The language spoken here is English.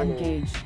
engaged.